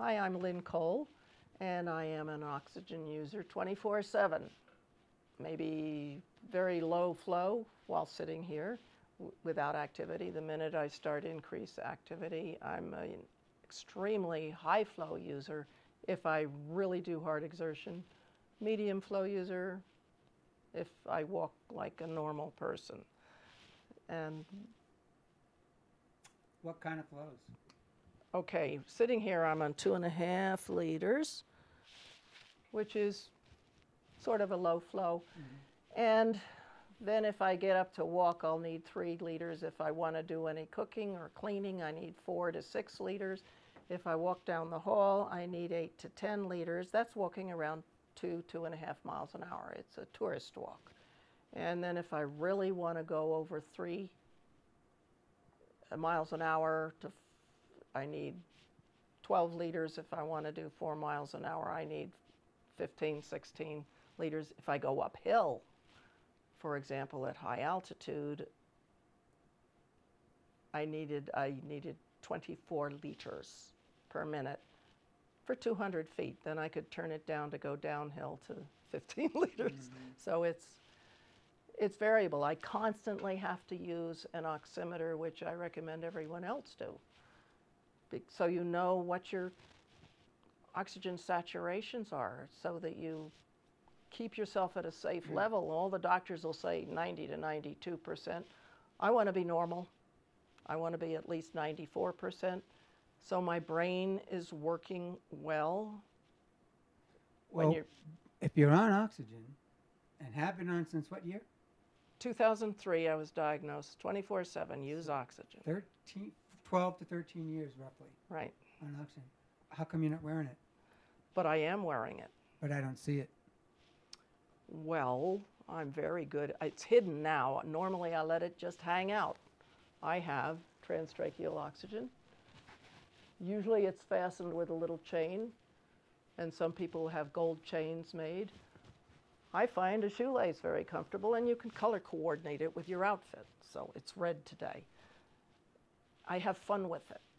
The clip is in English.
Hi, I'm Lynn Cole, and I am an oxygen user 24/7. Maybe very low flow while sitting here without activity. The minute I start increased activity, I'm an extremely high flow user if I really do hard exertion. Medium flow user if I walk like a normal person. And what kind of flows? Okay, sitting here, I'm on 2.5 liters, which is sort of a low flow. Mm-hmm. And then if I get up to walk, I'll need 3 liters. If I want to do any cooking or cleaning, I need 4 to 6 liters. If I walk down the hall, I need 8 to 10 liters. That's walking around 2.5 miles an hour. It's a tourist walk. And then if I really want to go over 3 miles an hour to I need 12 liters. If I want to do 4 miles an hour, I need 15, 16 liters. If I go uphill, for example, at high altitude, I needed 24 liters per minute for 200 feet. Then I could turn it down to go downhill to 15 liters. Mm-hmm. So it's variable. I constantly have to use an oximeter, which I recommend everyone else do, so you know what your oxygen saturations are so that you keep yourself at a safe level. All the doctors will say 90 to 92%. I want to be normal. I want to be at least 94%. So my brain is working well. Well, if you're on oxygen and have been on since what year? 2003, I was diagnosed. 24/7, use oxygen. 12 to 13 years, roughly. Right. On oxygen. How come you're not wearing it? But I am wearing it. But I don't see it. Well, I'm very good. It's hidden now. Normally, I let it just hang out. I have transtracheal oxygen. Usually, it's fastened with a little chain, and some people have gold chains made. I find a shoelace very comfortable, and you can color coordinate it with your outfit. So it's red today. I have fun with it.